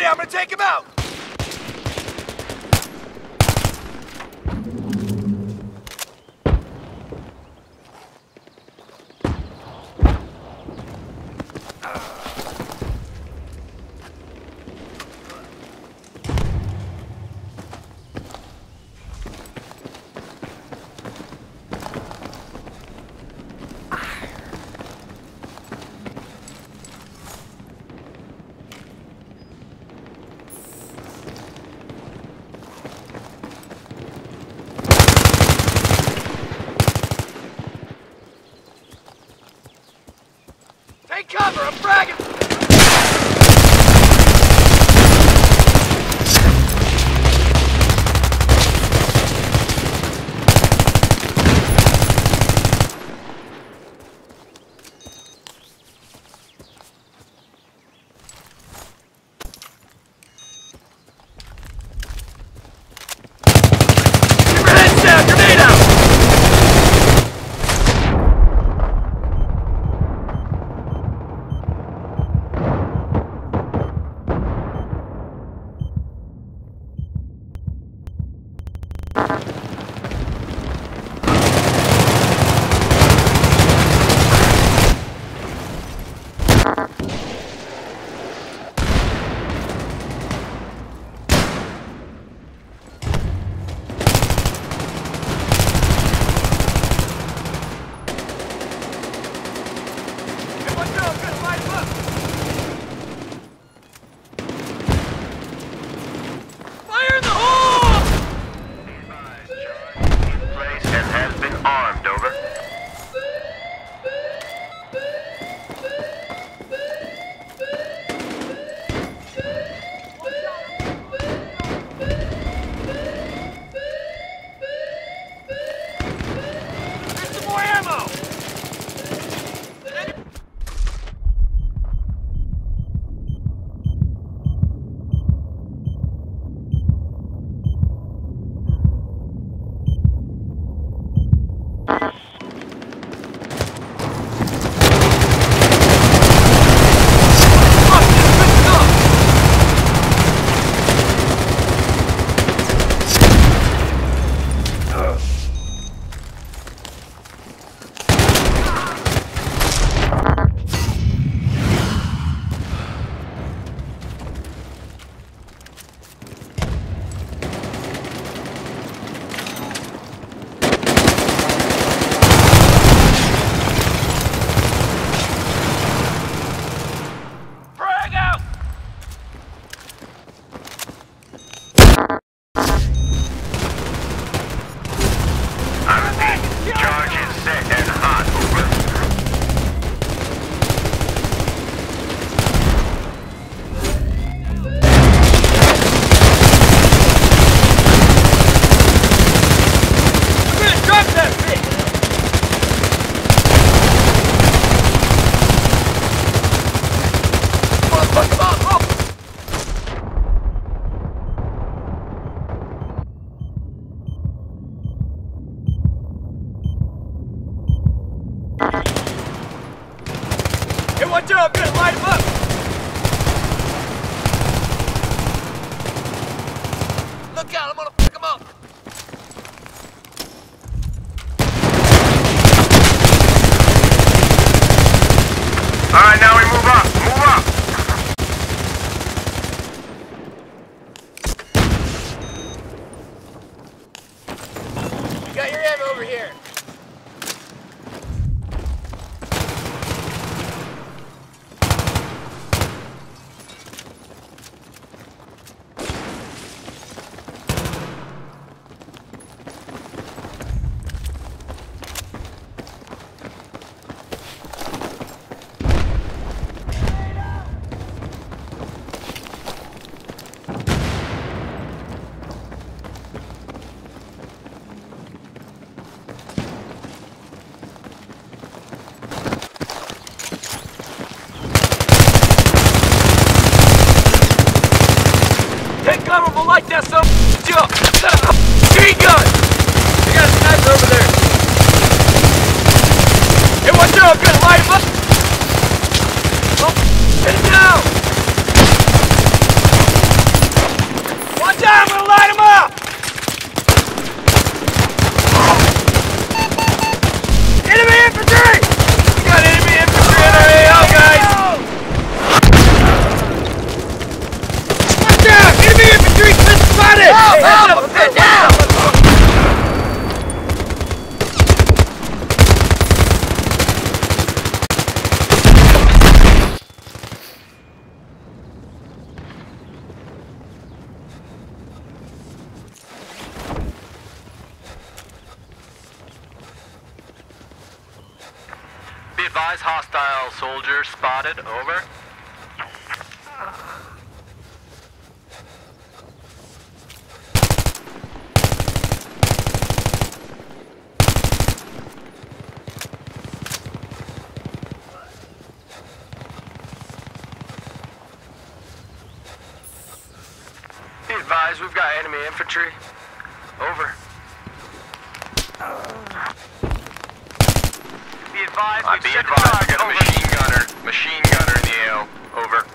Right, I'm gonna take him out! Cover, I'm fragging! Watch out, I'm gonna light him up! Look out, I'm gonna fuck him up! Alright, now we move up, move up! We got your ammo over here! Like that, so machine gun! I got a sniper over there. Hey, watch out! I'm gonna light him up! Oh, get it down! advise, hostile soldier spotted, over. Be advised, we've got enemy infantry, over. Be advised, I got a machine gunner in the AO, over.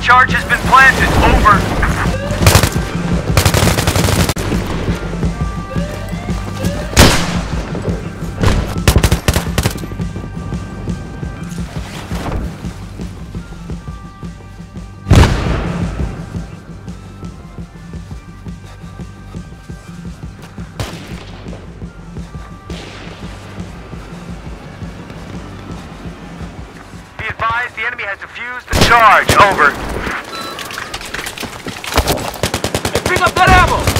Charge has been planted, over. The enemy has defused the charge. Over. Hey, pick up that ammo!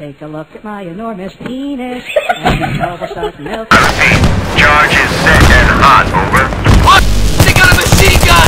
Take a look at my enormous penis. And all the soft milk. Charge is set and hot. Over. What? They got a machine gun!